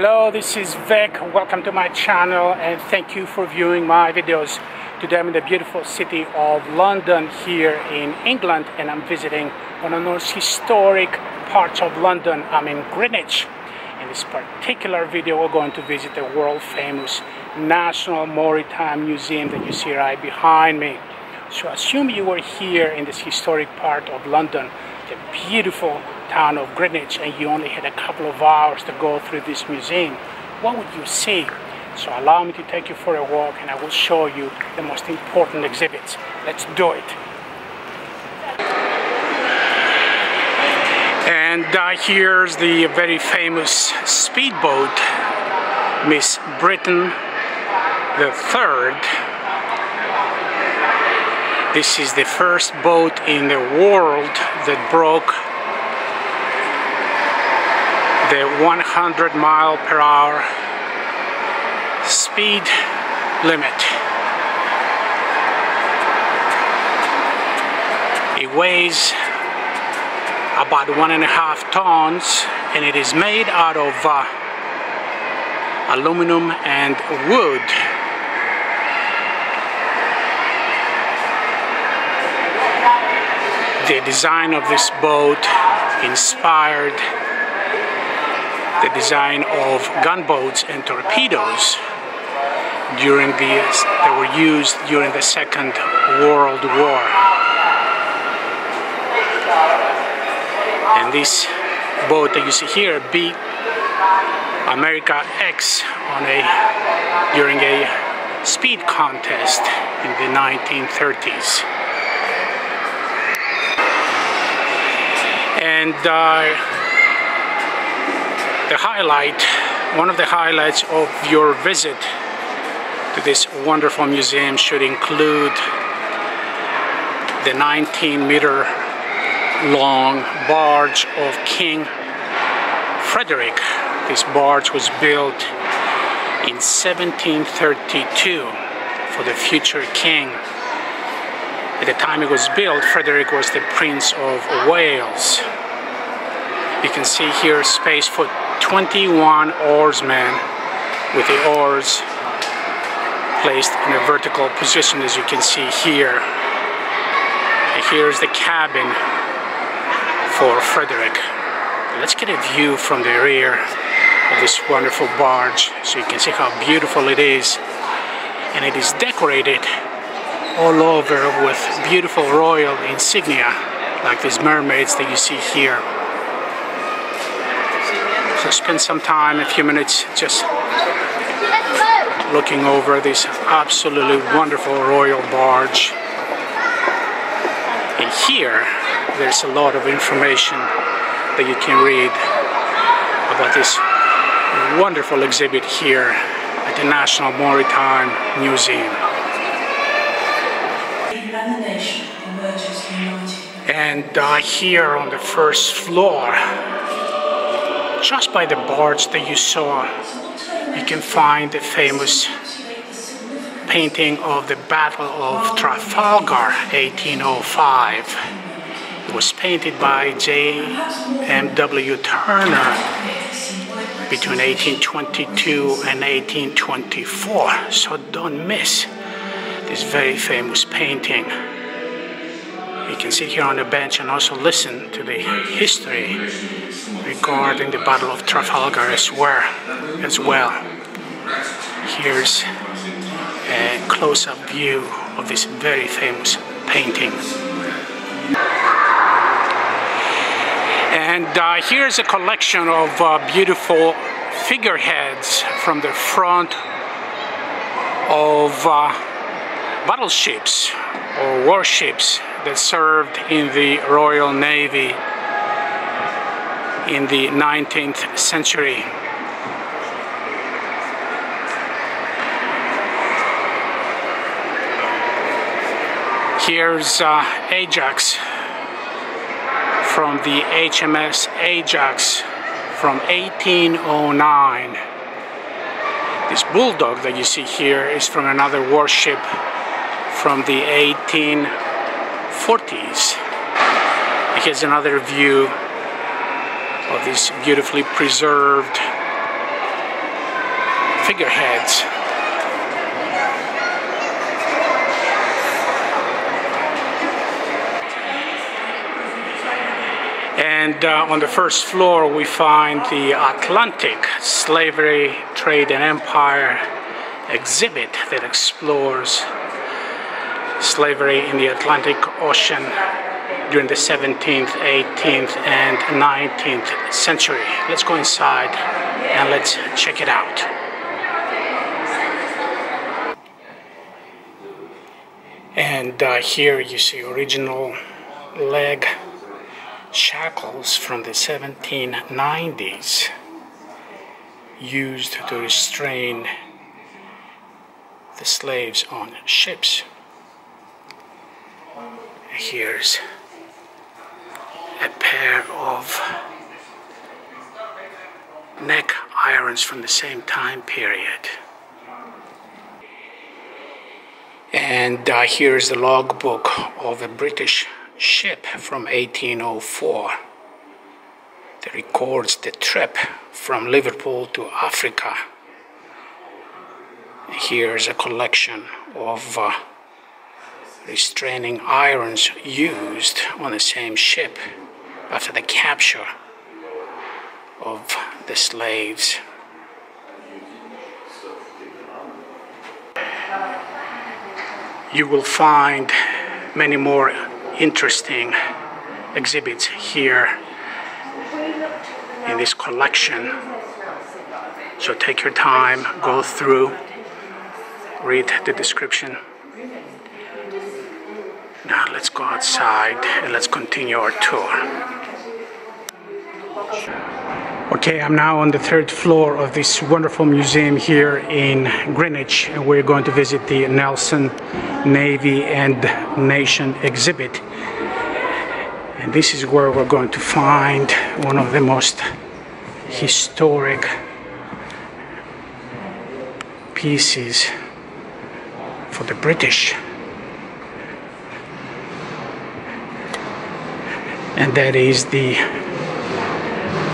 Hello, this is Vic. Welcome to my channel and thank you for viewing my videos. Today I'm in the beautiful city of London here in England, and I'm visiting one of the most historic parts of London. I'm in Greenwich. In this particular video we're going to visit the world famous National Maritime Museum that you see right behind me. So assume you were here in this historic part of London, the beautiful town of Greenwich, and you only had a couple of hours to go through this museum, what would you see? So allow me to take you for a walk and I will show you the most important exhibits. Let's do it. And here's the very famous speedboat, Miss Britain III. This is the first boat in the world that broke the 100-mile-per-hour speed limit. It weighs about 1.5 tons, and it is made out of aluminum and wood. The design of this boat inspired the design of gunboats and torpedoes that were used during the Second World War. And this boat that you see here beat America X during a speed contest in the 1930s. And one of the highlights of your visit to this wonderful museum should include the 19-meter-long barge of King Frederick. This barge was built in 1732 for the future king. At the time it was built, Frederick was the Prince of Wales. You can see here space for 21 oarsmen, with the oars placed in a vertical position, as you can see here. And here's the cabin for Frederick. Let's get a view from the rear of this wonderful barge so you can see how beautiful it is. And it is decorated all over with beautiful royal insignia, like these mermaids that you see here. So spend some time, a few minutes, just looking over this absolutely wonderful royal barge. And here, there's a lot of information that you can read about this wonderful exhibit here at the National Maritime Museum. And here on the first floor, just by the barge that you saw, you can find the famous painting of the Battle of Trafalgar, 1805. It was painted by J. M. W. Turner between 1822 and 1824. So don't miss this very famous painting. You can sit here on the bench and also listen to the history regarding the Battle of Trafalgar as well. Here's a close-up view of this very famous painting. And here's a collection of beautiful figureheads from the front of battleships or warships that served in the Royal Navy in the 19th century. Here's Ajax from the HMS Ajax from 1809. This bulldog that you see here is from another warship from the 1840s. Here's another view of this beautifully preserved figureheads. And on the first floor we find the Atlantic Slavery, Trade and Empire exhibit that explores slavery in the Atlantic Ocean during the 17th, 18th and 19th century. Let's go inside and let's check it out. And here you see original leg shackles from the 1790s used to restrain the slaves on ships. Here's a pair of neck irons from the same time period. And here's the logbook of a British ship from 1804 that records the trip from Liverpool to Africa. Here's a collection of restraining irons used on the same ship after the capture of the slaves. You will find many more interesting exhibits here in this collection. So take your time, go through, read the description. Now let's go outside and let's continue our tour. Okay, I'm now on the third floor of this wonderful museum here in Greenwich, and we're going to visit the Nelson Navy and Nation exhibit. And this is where we're going to find one of the most historic pieces for the British, and that is the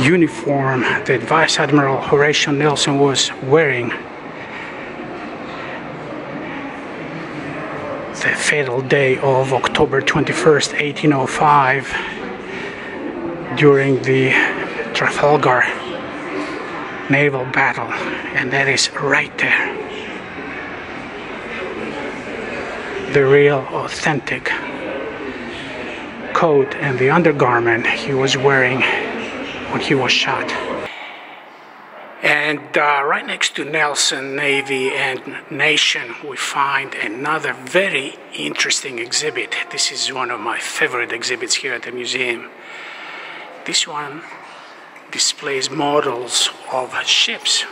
uniform that Vice Admiral Horatio Nelson was wearing the fatal day of October 21st, 1805, during the Trafalgar naval battle, and that is right there. The real authentic coat and the undergarment he was wearing when he was shot. And right next to Nelson Navy and Nation we find another very interesting exhibit. This is one of my favorite exhibits here at the museum. This one displays models of ships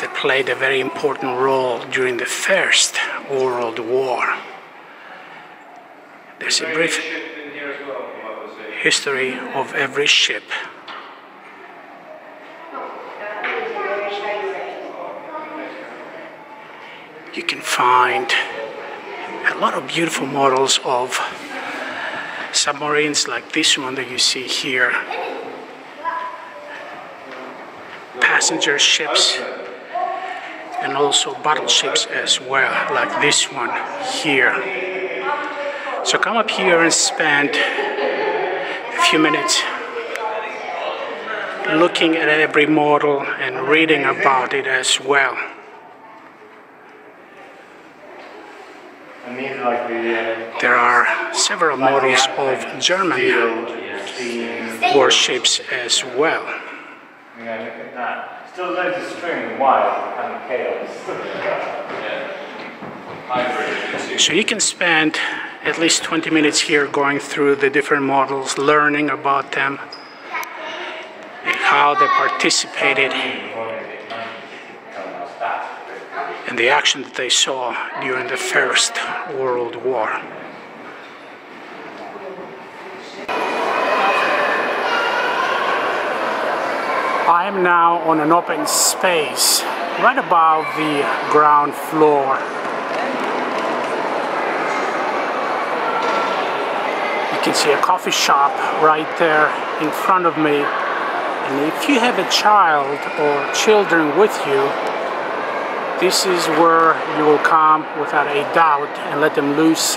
that played a very important role during the First World War. There's a brief history of every ship. You can find a lot of beautiful models of submarines like this one that you see here. Passenger ships, and also battleships as well, like this one here. So come up here and spend a few minutes looking at every model and reading about it as well. There are several models of German warships as well. Still loads of string, wild and chaos. So you can spend at least 20 minutes here going through the different models, learning about them and how they participated and the action that they saw during the First World War. I am now on an open space right above the ground floor. You can see a coffee shop right there in front of me And if you have a child or children with you, this is where you will come without a doubt and let them loose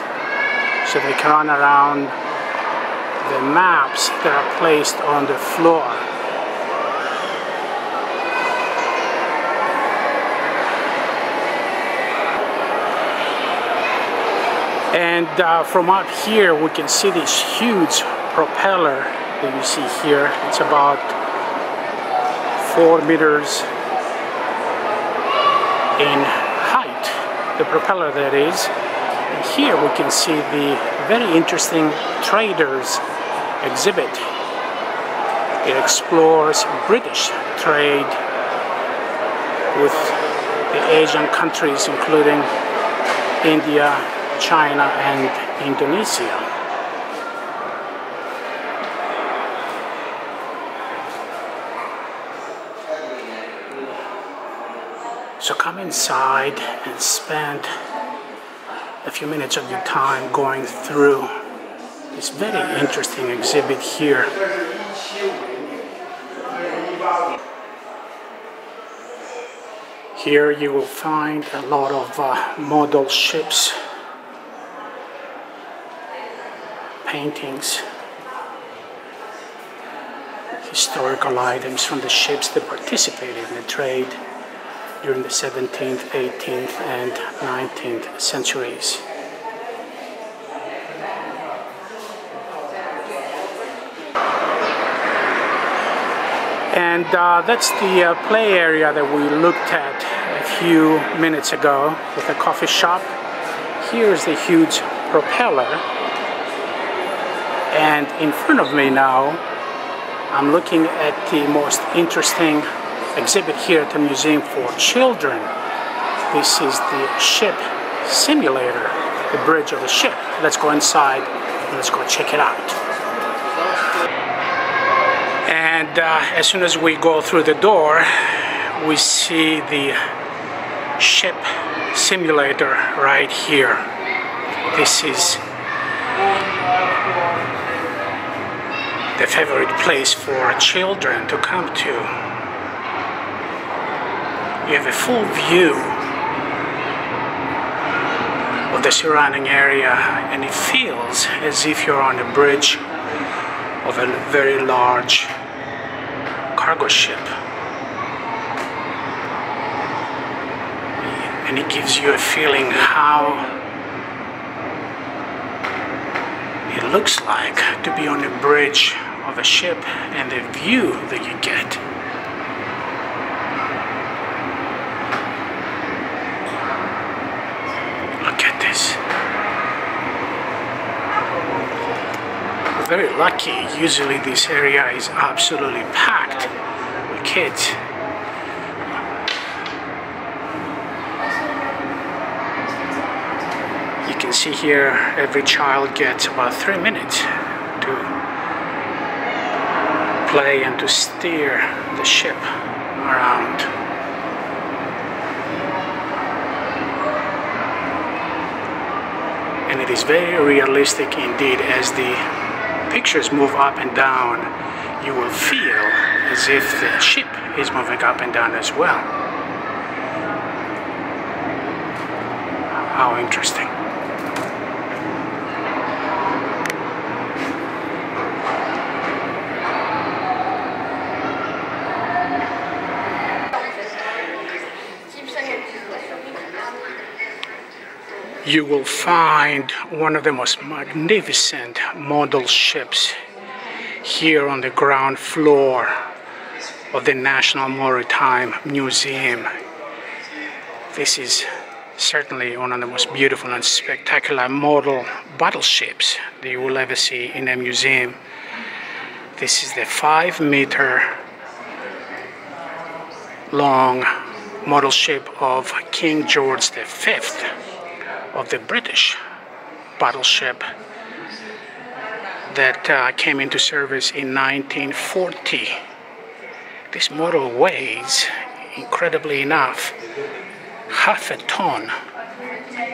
so they can run around the maps that are placed on the floor. And from up here we can see this huge propeller that you see here. It's about 4 meters in height, the propeller that is. And here we can see the very interesting traders exhibit. It explores British trade with the Asian countries, including India, China and Indonesia. So come inside and spend a few minutes of your time going through this very interesting exhibit here. Here you will find a lot of model ships, paintings, historical items from the ships that participated in the trade during the 17th, 18th and 19th centuries. And that's the play area that we looked at a few minutes ago with a coffee shop. Here's the huge propeller. And in front of me now, I'm looking at the most interesting exhibit here at the Museum for Children. This is the ship simulator, the bridge of the ship. Let's go inside and let's go check it out. And as soon as we go through the door, we see the ship simulator right here. This is the favorite place for children to come to. You have a full view of the surrounding area and it feels as if you're on the bridge of a very large cargo ship. And it gives you a feeling how it looks like to be on the bridge of a ship and the view that you get. Look at this. We're very lucky. Usually this area is absolutely packed with kids. See here, every child gets about 3 minutes to play and to steer the ship around. And it is very realistic indeed. As the pictures move up and down, you will feel as if the ship is moving up and down as well. How interesting. You will find one of the most magnificent model ships here on the ground floor of the National Maritime Museum. This is certainly one of the most beautiful and spectacular model battleships that you will ever see in a museum. This is the 5-meter long model ship of King George V. Of the British battleship that came into service in 1940. This model weighs, incredibly enough, 1/2 ton.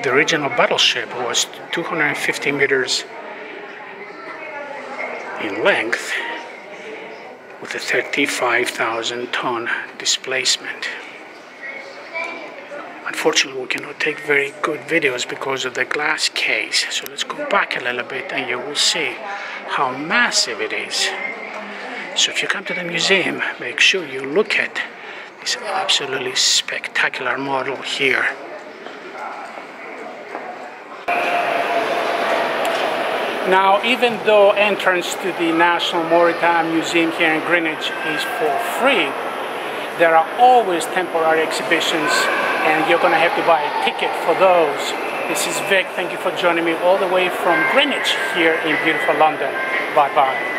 The original battleship was 250 meters in length with a 35,000-ton displacement. Unfortunately, we cannot take very good videos because of the glass case. So let's go back a little bit and you will see how massive it is. So if you come to the museum, make sure you look at this absolutely spectacular model here. Now, even though entrance to the National Maritime Museum here in Greenwich is for free, there are always temporary exhibitions and you're going to have to buy a ticket for those. This is Vic. Thank you for joining me all the way from Greenwich here in beautiful London. Bye-bye.